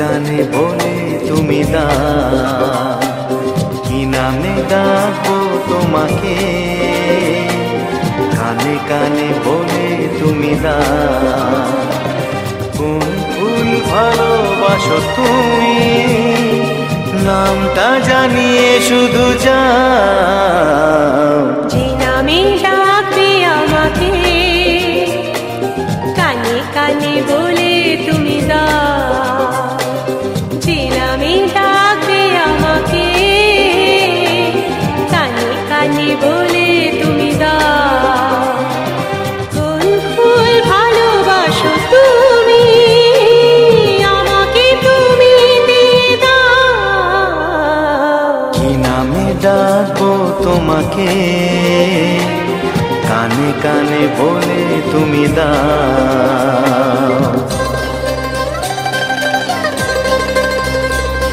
কানে বলে তুমি দাও, কি নামে ডাকবো তোমাকে, কানে কানে বলে তুমি দাও। কোন ফুল ভালোবাসো তুমি, নামটা জানিয়ে শুধু যাও, যে নামে ডাকবে আমাকে, কানে কানে বলে তুমি দাও, যে নামে ডাকবে আমাকে, কানে কানে বলে তুমি দাও। কোন ফুল ভালোবাসো তুমি, আমাকে তুমি দিয়ে দাও, কি নামে ডাকবো তোমাকে, কানে কানে বলে তুমি দাও।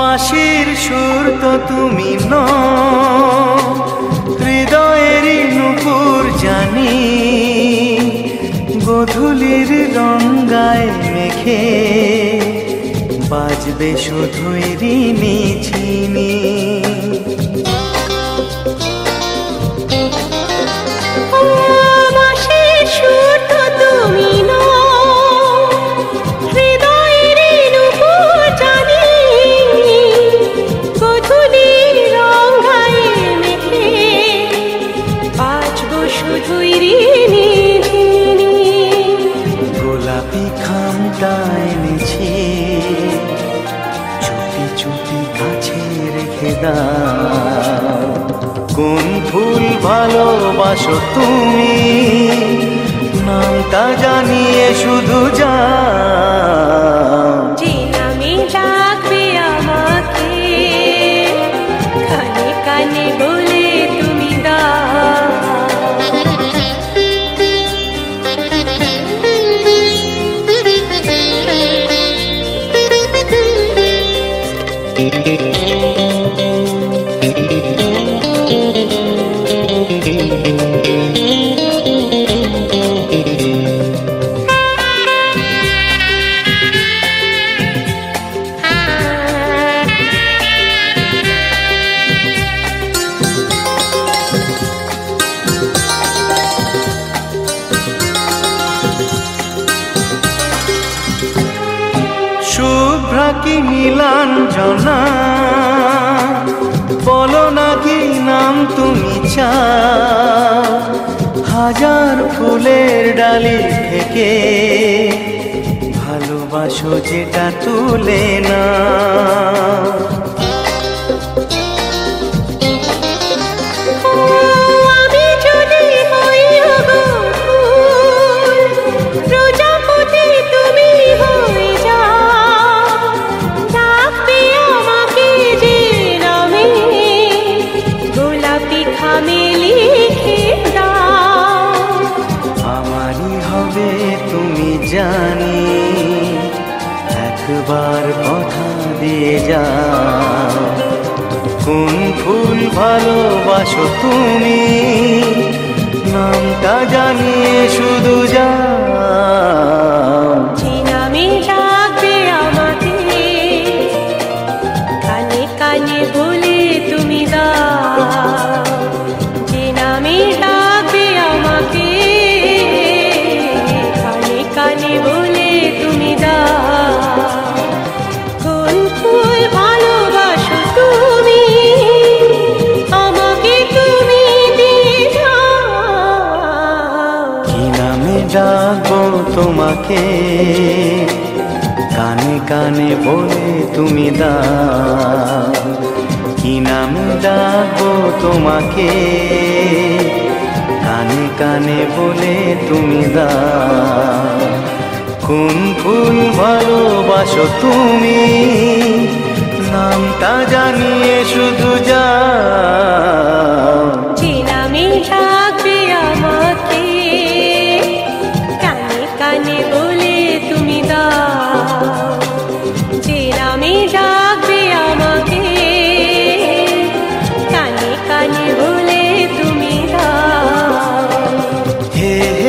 বাঁশির সুর তো তুমি নও, হৃদয়েরই নূপুর জানি, গোধূলির রঙায় মেখে বাজবে শুধুই ঋণী চিনি। গোলাপি খামটা এনেছি, চুপি চুপি কাছে রেখে দাও। কোন ফুল ভালোবাসো তুমি, নামটা জানিয়ে শুধু যাও, যে নামে ডাকবে আমাকে, কানে কানে বলে তুমি দাও। কি নীলাঞ্জনা বলো না কি নাম তুমি চাও, হাজার ফুলের ডালি থেকে ভালোবাসো যেটা তুলে না। জানি একবার কথা দিয়ে যাও, কোন ফুল ভালোবাসো তুমি, নামটা জানিয়ে শুধু যাও, যে নামে ডাকবে আমাকে, কানে কানে বলে তুমি দাও, যে নামে ডাকবে আমাকে, কানে বলে তুমি দাও। কোন ফুল ভালোবাসো তুমি, আমাকে তুমি দিয়ে দাও, কি নামে ডাকবো তোমাকে, কি নামে ডাকবো তোমাকে, কানে কানে বলে তুমি দাও। কোন ফুল ভালোবাসো তুমি, নামটা জানিয়ে শুধু যাও। যে নামে ডাকবে আমাকে, কানে কানে বলে তুমি দাও। যে নামে ডাকবে আমাকে, কানে কানে বলে তুমি দাও। হে হে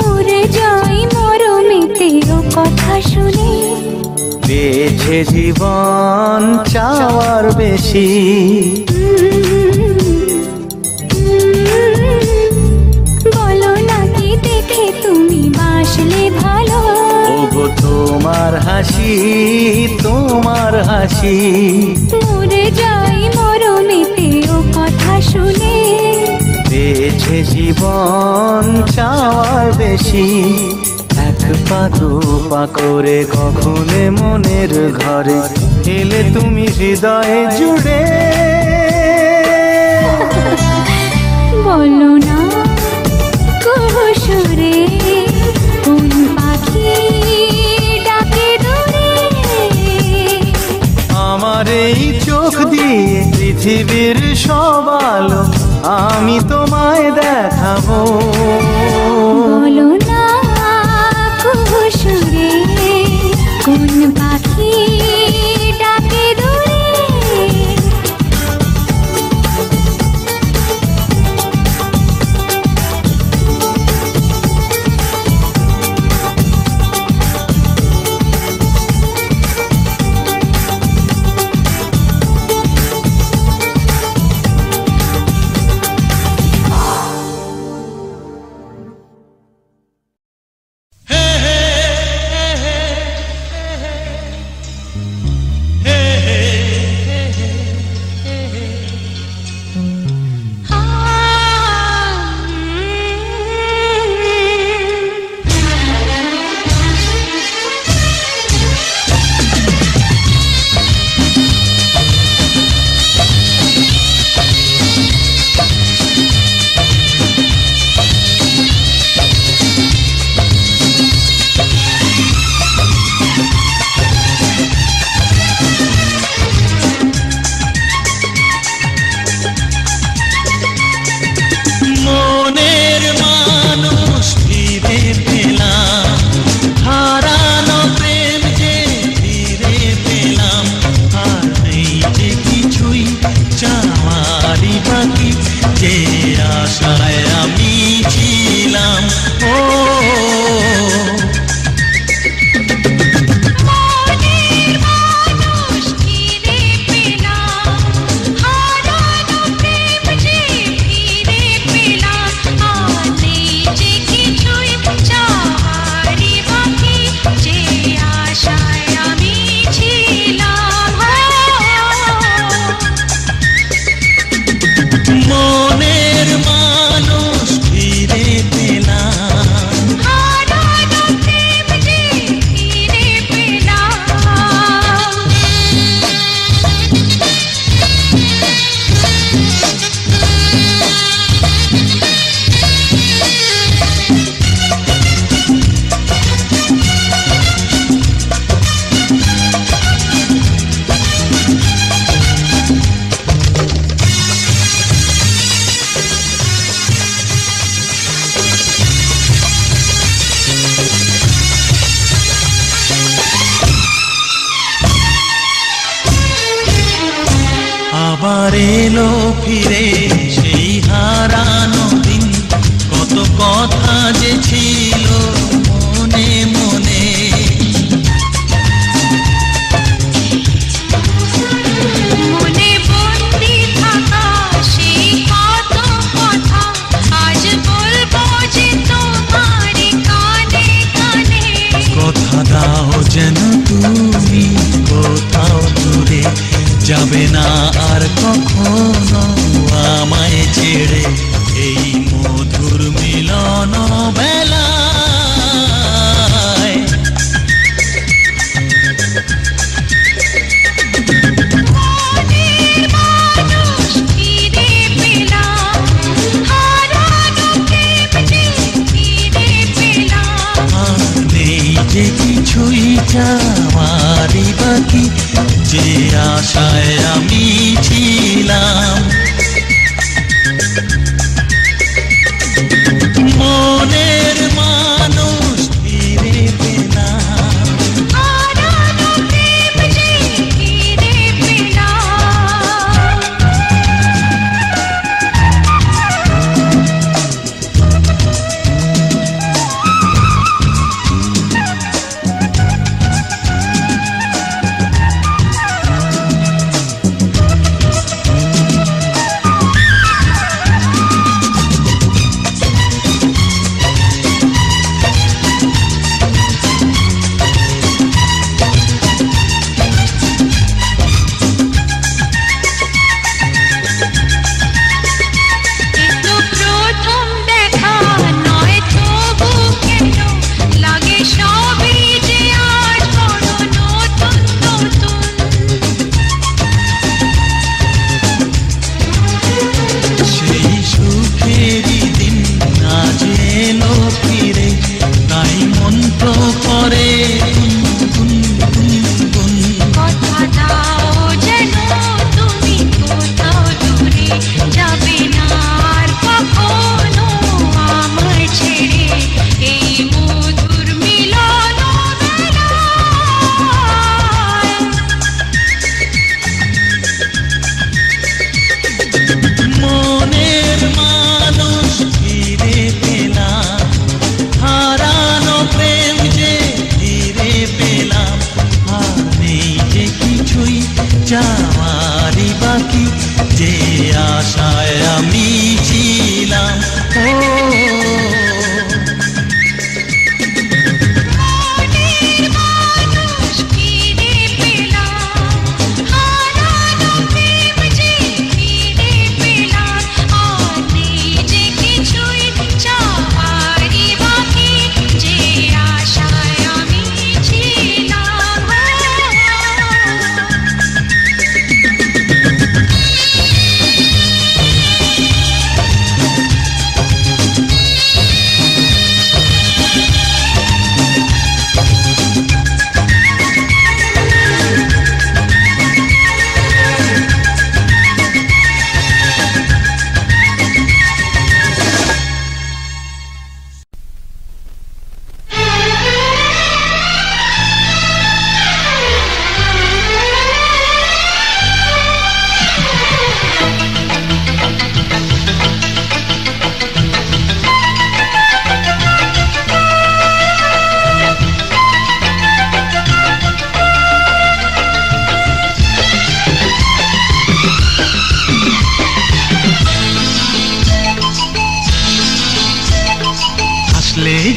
दूरे जाई मरमे तेरो कथा शुने बेचे जीवन चावार बेशी बोलो ना कि देखे तुमी बासले भालो ओगो तोमार हासी तोमार हासी दूरे जाई मरमे तेरो कथा शुने বেঁচে জীবন চাওয়ার বেশি এক পা দু পা করে কখনো মনের ঘরে এলে তুমি হৃদয়ে জুড়ে বলো না কুহুসুরে কোন পাখি ডাকে দূরে আমার এই চোখ দিয়ে পৃথিবীর সব আলো आमी तोमाय देखाबो बोलो ना कुहुसुरे कोन पाखी डाके दूरे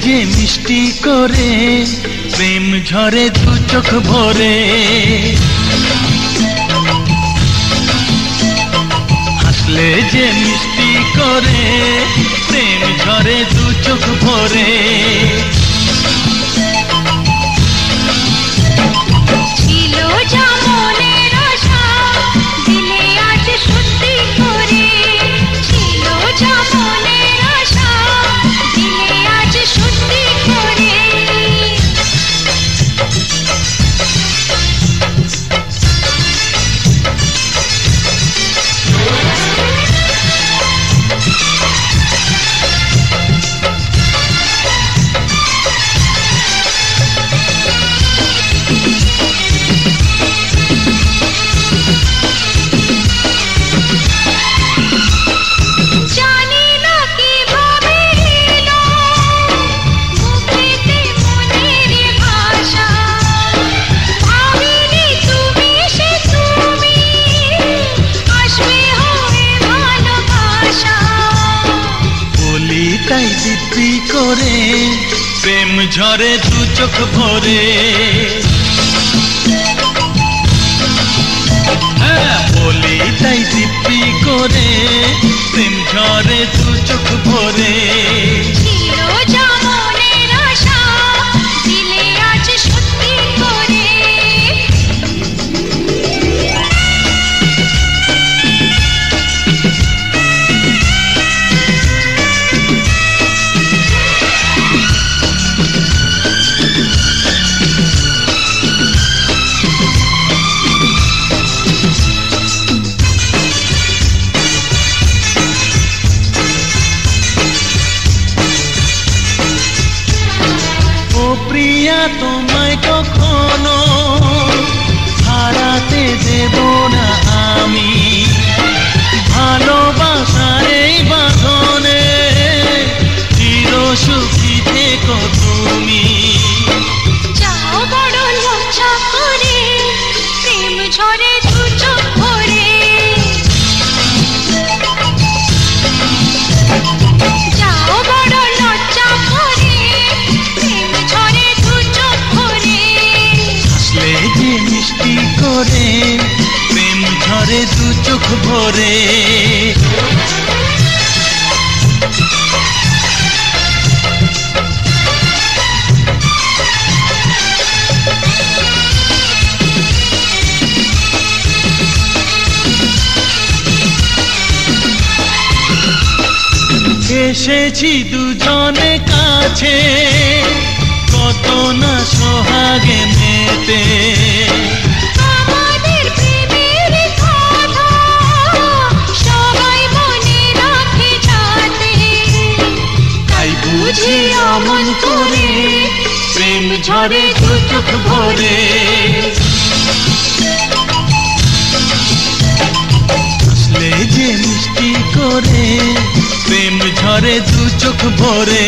जे मिष्टि करे प्रेम झरे दू चोख भरे हंसले जे मिष्टि करे प्रेम झरे दू चोख भरे प्रेम झरे दू चोख भरे बोली ताई दीप्ति करे प्रेम झरे दू चोख भरे प्रिया तुम्हें कखनो हाराते देव ना आमी भालोबासार एई बांधने चिर सुखी थेको तुमी जाओ बड़ लज्जा करे प्रेम झरे दू चोख भरे जाओ बड़ लज्जा करे मिष्टि करे प्रेम झरे दू चोख भरे এসেছি দুজনে কাছে কত না সোহাগে মেতে मन करे प्रेम झरे दू चोख भरे हंसले जे मिष्टि करे प्रेम झरे दू चोख भरे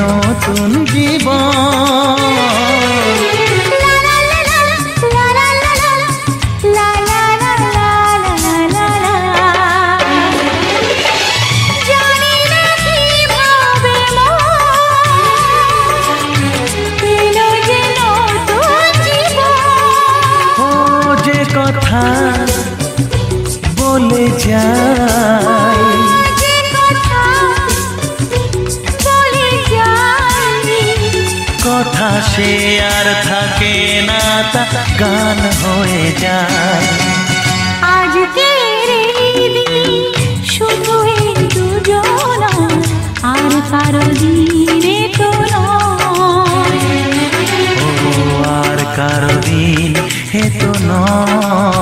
নতুন জীবন কথা সে আর থাকে না, তা গান হয়ে যায়। আজকের এই দিনে শুধু এই দুজনা, আর কারো দিনে তো নয়, ও আর কারো দিনে তো নয়।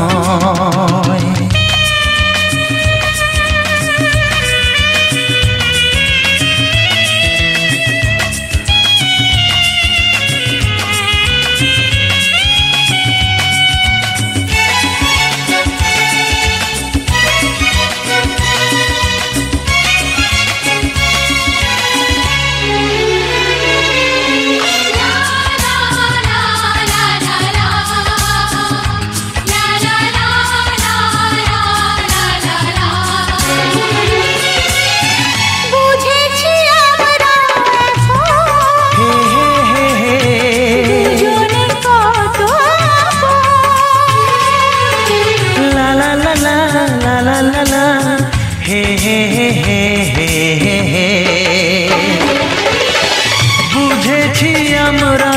বুঝেছি আমরা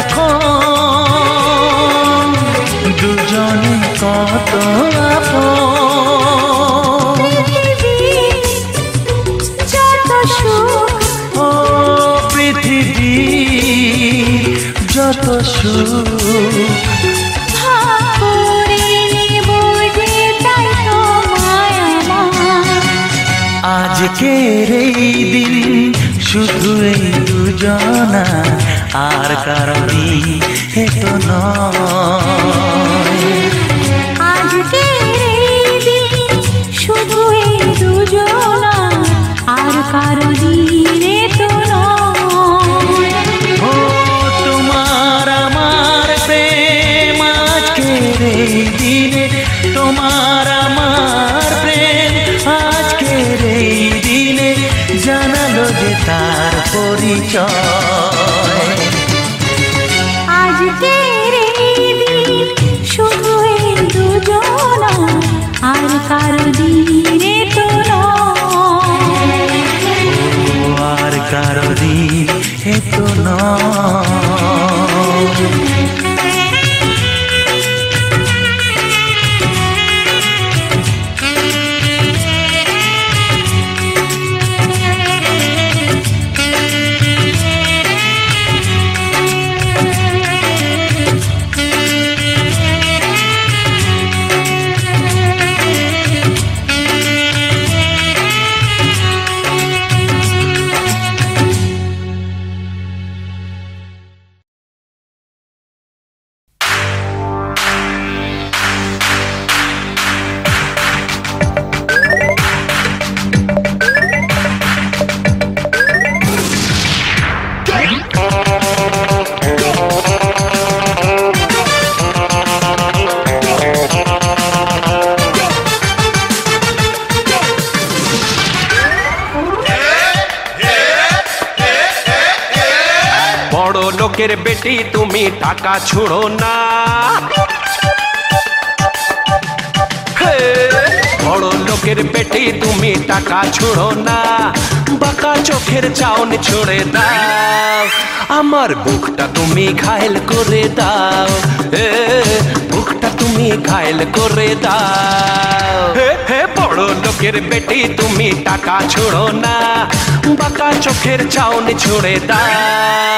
এখন দুজনে কত আপন, ও পৃথিবী যত সুখ। আজকের এই দিন শুধু এই দুজনা, আর কারো দিনে তো নয়। আজকের এই দিন শুধু এই দুজনা, আর কারো দিনে তো নয়, ও তোমার আমার প্রেম। আজকের এই দিনে তোমার আমার প্রেম, আজকের এই দিনে জানালো যে তার পরিচয়। আজকের এই দিন শুধু এই দুজনা, আর কারো দিনে তো নয়, ও আর কারো দিনে তো নয়। বেটি তুমি টাকা ছুড়ো না, বড় লোকের বেটি তুমি টাকা ছুড়ো না, বাঁকা চোখের চাউনি ছুড়ে দাও, আমার বুকটা তুমি ঘায়েল করে দাও, বুকটা তুমি ঘায়েল করে দাও। বড় লোকের বেটি তুমি টাকা ছুড়ো না, বাঁকা চোখের চাউনি ছুড়ে দাও,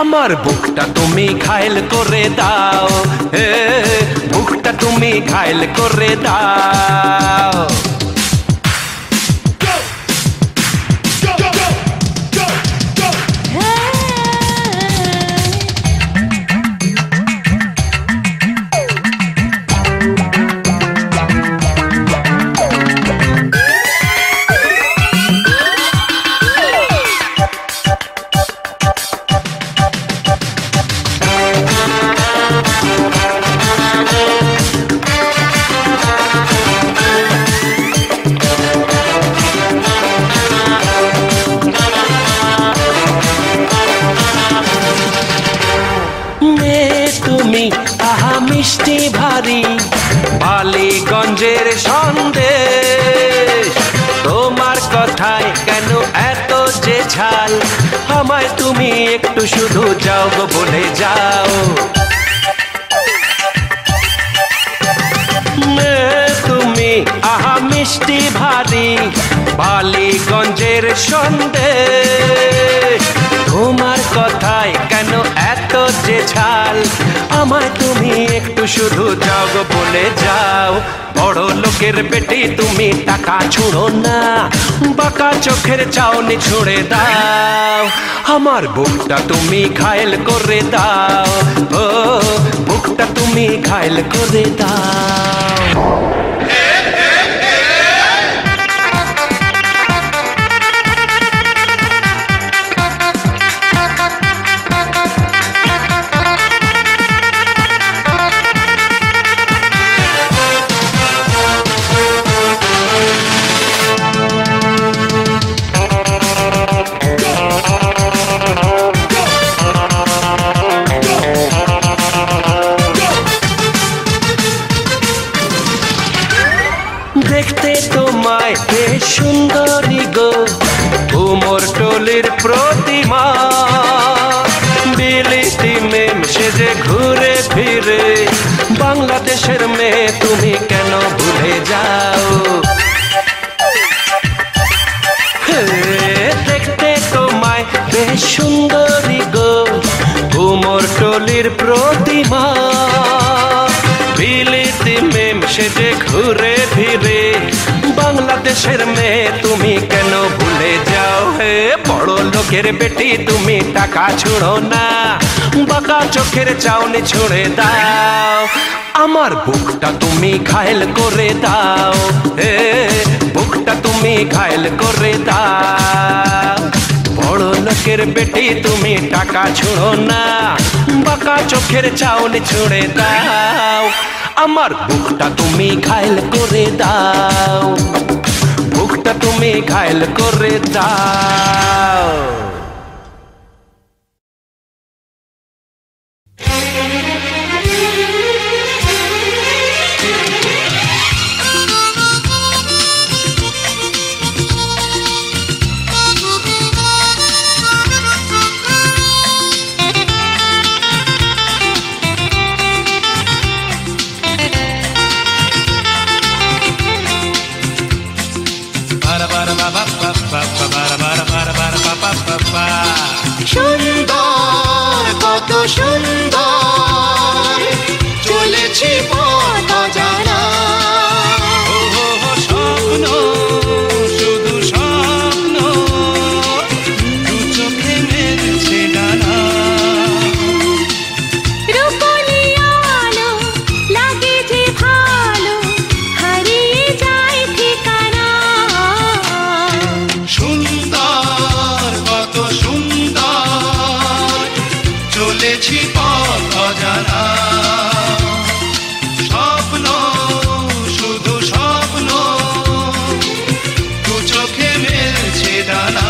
আমার বুকটা তুমি ঘায়েল করে দাও, বুকটা তুমি ঘায়েল করে দাও। कथाय केन एत जे झाल हमाय तुमी एकटू शुधु जाओ गो बोले जाओ तुमी आहा मिष्टि भारी बालीगंजेर सन्देश तुम्हार कथाय केन एत जे झाल हमाय तुमी एकटू शुधु जाओ गो बोले जाओ बड़ लोकर बेटी तुमी टाका छुड़ो ना बाका चोखेर चावनी छुड़े दाओ हमार बुकटा तुमी घायल करे दाओ ओ बुकटा तुमी घायल करे दाओ देखते तुम्हाय सुंदरी गो घुमर टोलिर प्रतिमा बिलिति मेम सेजे घुरे फिरे बांग्लादेशर में तुम्ही केन भूले जाओ देखते तुम्हाय सुंदरी गो घुमर टोलिर प्रतिमा बिलिति मेम सेजे घुरे फिरे बांग्लादेशर में तुमी केनो भूले जाओ हे बड़ो लोकेर बेटी तुमी टाका छुड़ो ना बाका चोखेर चावनी छुड़े दाओ आमार बुकटा तुमी घायल करे दाओ हे बुकटा तुमी घायल करे दाओ बड़ो लोकेर बेटी तुमी टाका छुड़ो ना बाका चोखेर चावनी छुड़े दाओ आमार बुकटा तुमी घायल करे दाओ बुकटा तुमी घायल करे दाओ। সুন্দর কত সুন্দর চলেছি পথ জানা স্বপ্ন শুধু স্বপ্ন দু চোখে মেলছে ডানা রূপালি আলো লাগে যে ভালো হারিয়ে যায় ঠিকানা সুন্দর কত সুন্দর চলেছি পথ অজানা স্বপ্ন শুধু স্বপ্ন দু চোখে মেলছে ডানা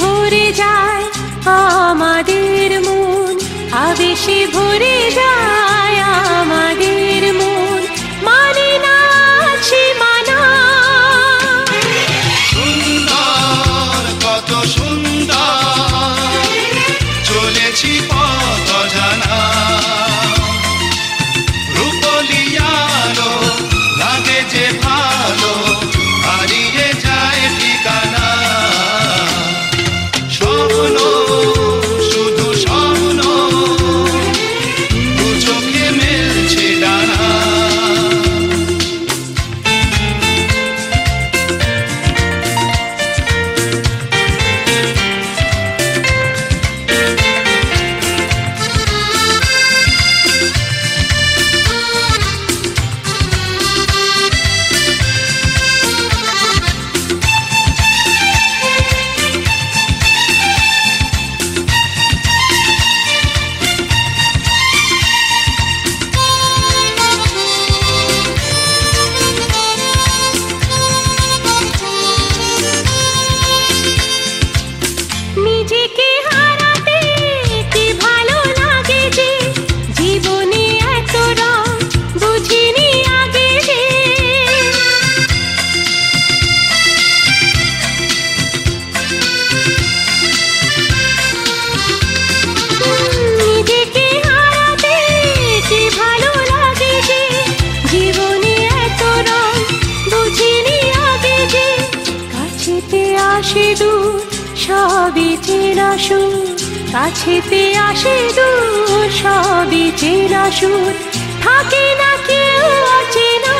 ভরে যায় আমাদের মন মানে না আসু কাছেতে আসে দূর সবই চেনা সুর থাকে না কেউ অচেনা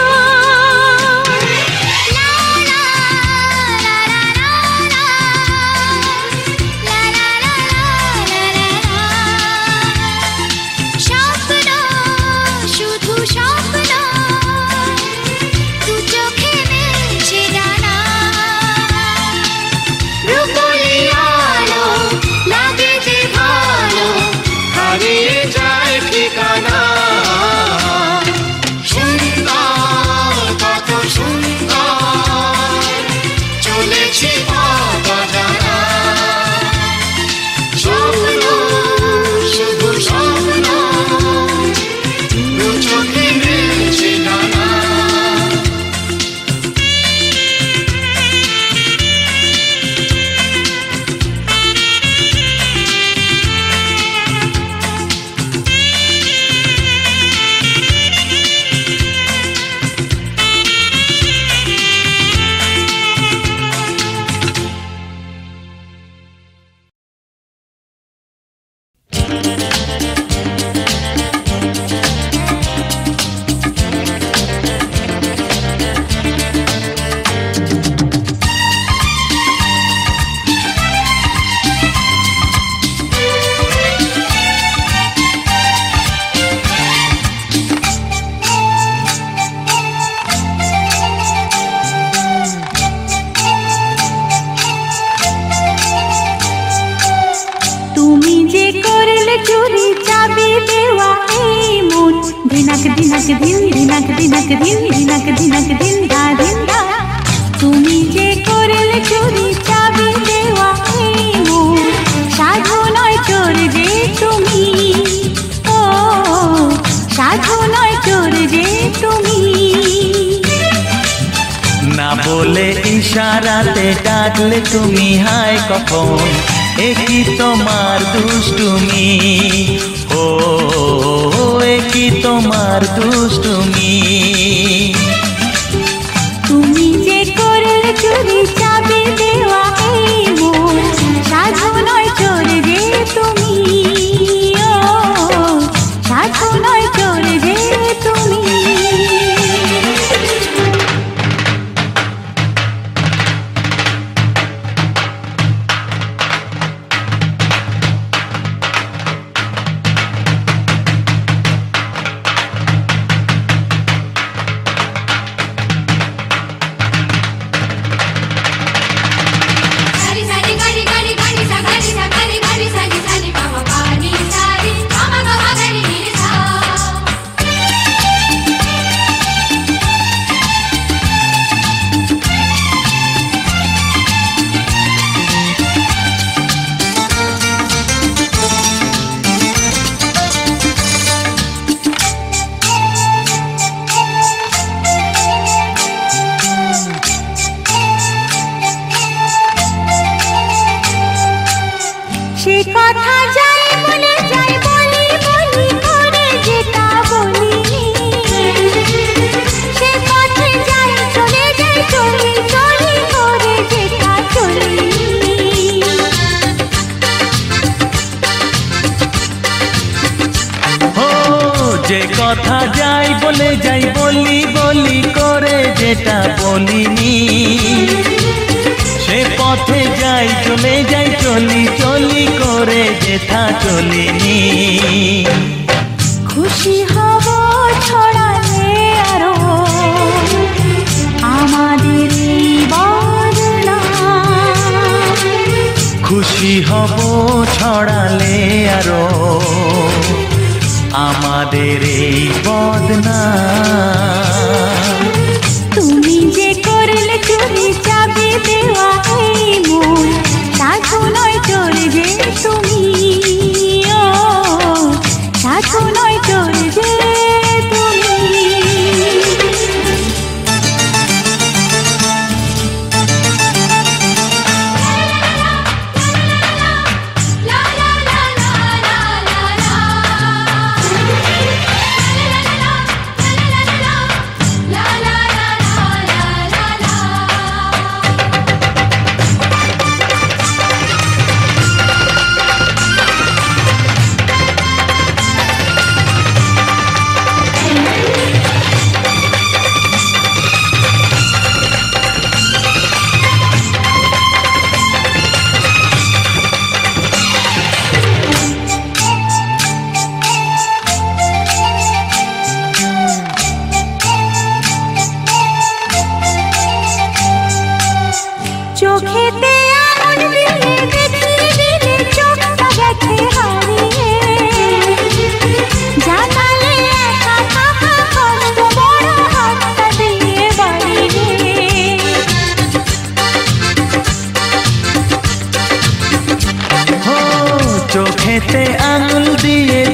चोखे आंगुल दिए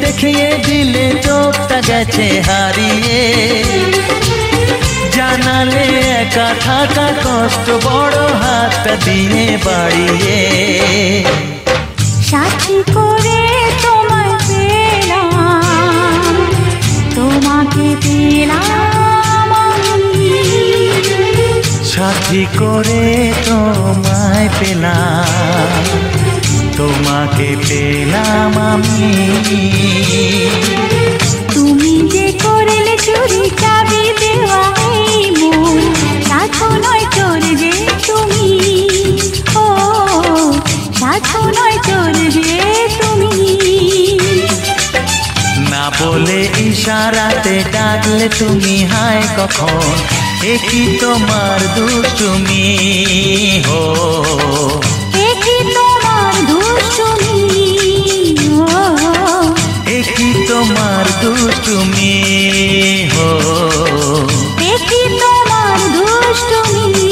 देखिए दिले चोखता गेछे हारिए जानाले एका थाका कष्ट बड़ हाथ दिए बाड़िए साथी करे तोमाय पेलाम तोमाके पेलाम साथी करे तोमाय पेलाम তোমাকে পেলাম আমি তুমি যে করলে চুরি চাবি দেওয়া এই মন সাথো নয় চোর যে তুমি ও সাথো নয় চোর যে তুমি না বলে ইশারাতে ডাকলে তুমি হায় কখন একই তোমার দুষ্টুমি হো तुम्हार दुष्टुमी हो देखी तुम्हार दुष्टुमी।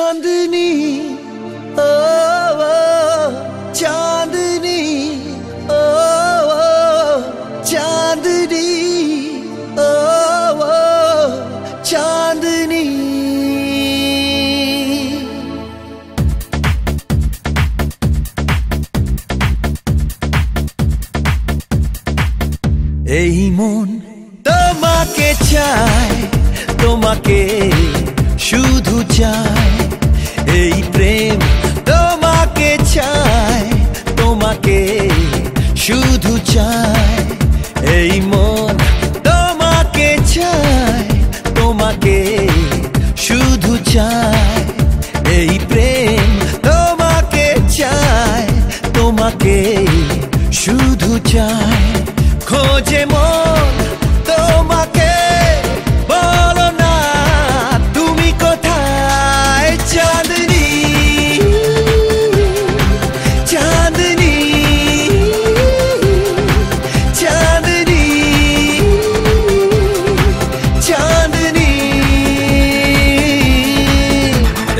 चांदनी ओ चांदनी ओ चांदनी ओ चांदनी। এই মন তোমাকে চাই, তোমাকে শুধু চাই, এই প্রেম তোমাকে চাই, তোমাকে শুধু চাই, এই মন তোমাকে চাই, তোমাকে শুধু চাই, এই প্রেম তোমাকে চাই, তোমাকে শুধু চাই, খোঁজে মন তোমাকে, বলো না তুমি কোথায়। চাঁদনি চাঁদনি চাঁদনি চাঁদনি,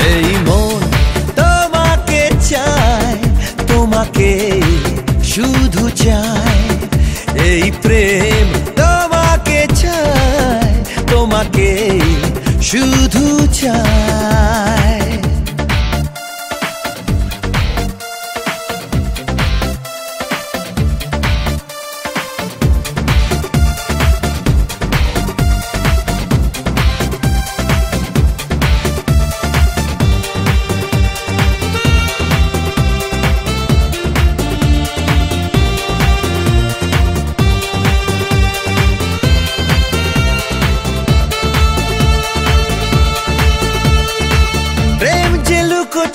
এই মন তোমাকে চাই, তোমাকে শুধু চাই, এই প্রেম তোমাকে চাই, তোমাকে শুধু চাই।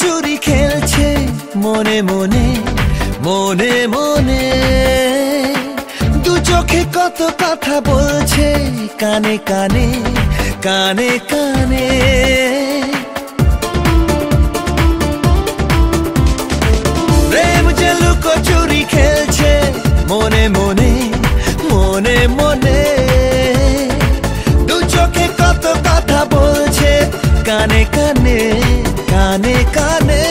চুরি খেলছে মনে মনে মনে মনে, দু চোখে কত কথা বলছে কানে কানে কানে কানে, প্রেম যে লুকো চুরি খেলছে মনে মনে মনে মনে, দু চোখে কত কথা বলছে কানে কানে কানে কানে,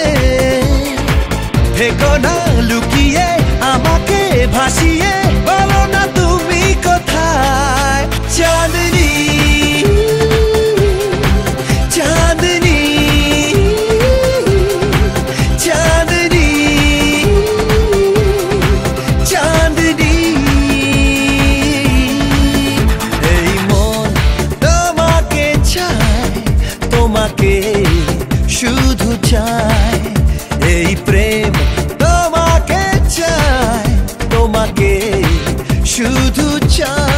থেকো না লুকিয়ে আমাকে ভাসিয়ে, বলো না তুমি কোথায়। চাঁদনি চাঁদনি চাঁদনি চাঁদনি, এই মন তোমাকে চাই, তোমাকে শুধু চাই, এই প্রেম তোমাকে চাই, তোমাকে শুধু চাই।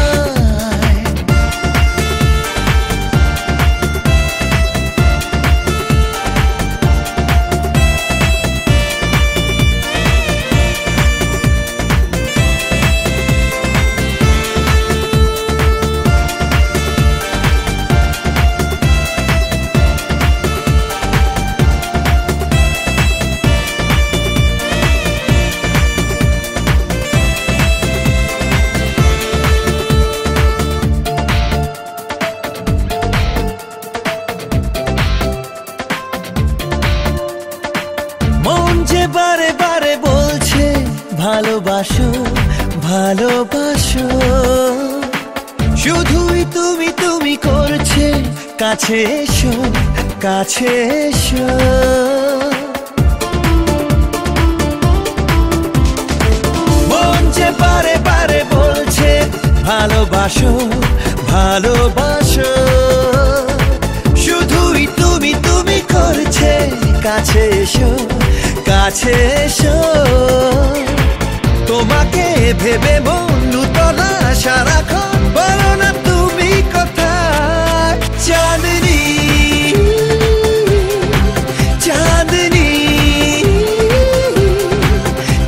বারে বারে বলছে ভালোবাসো ভালোবাসো, শুধুই তুমি তুমি করছে, কাছে এসো কাছে এসো, মন যে বারে বারে বলছে ভালোবাসো ভালোবাসো, শুধুই তুমি তুমি করছে, কাছে এসো কাছে এসো, তোমাকে ভেবে মন উতলা সারাক্ষণ, বলো না তুমি কোথায়। চাঁদনি চাঁদনি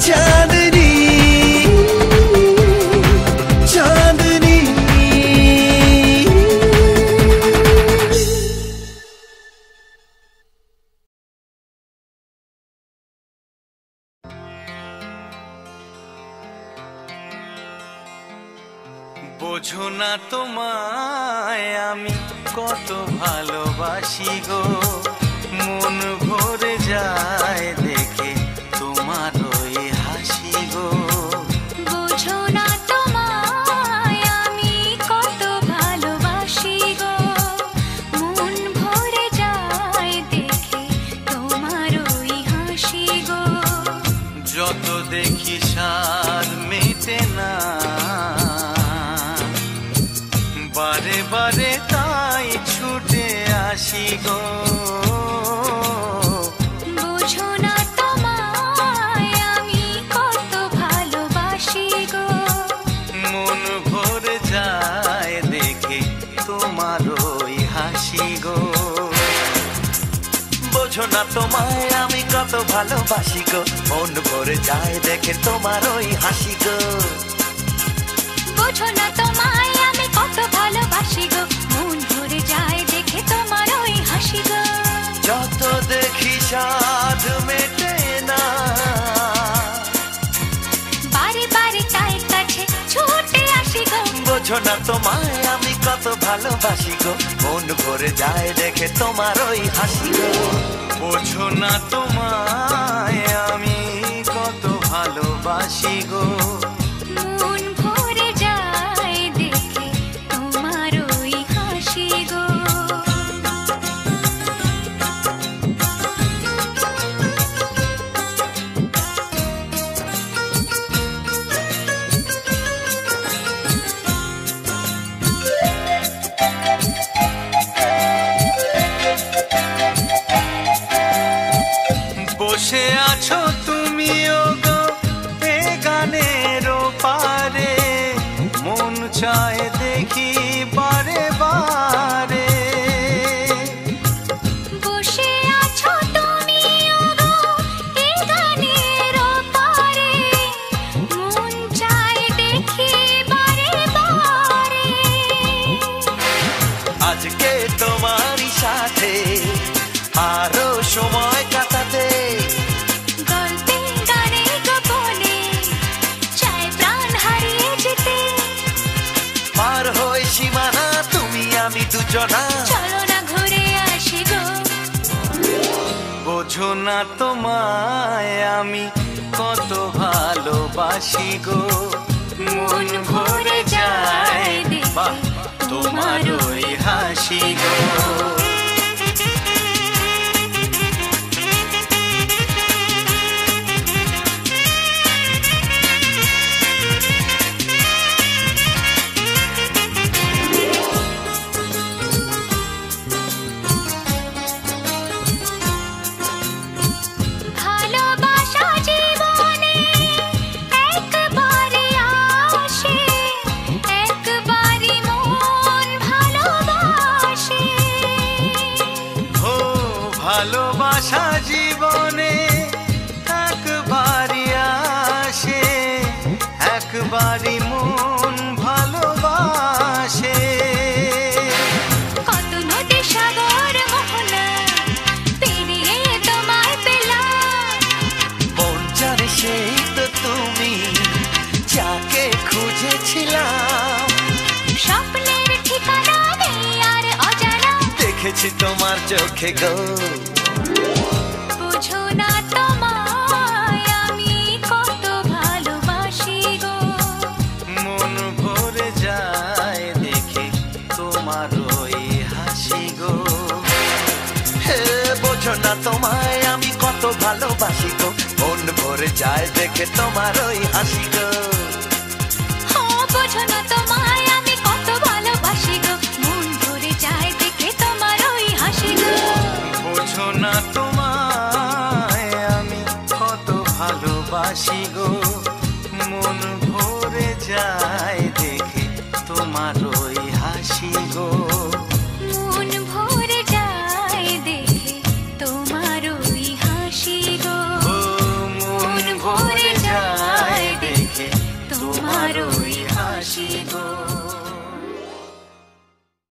চাঁদনি চাঁদনি। বোঝো না তোমায় আমি কত ভালোবাসি গো, मन भरे जाए देखे तुम्हारो।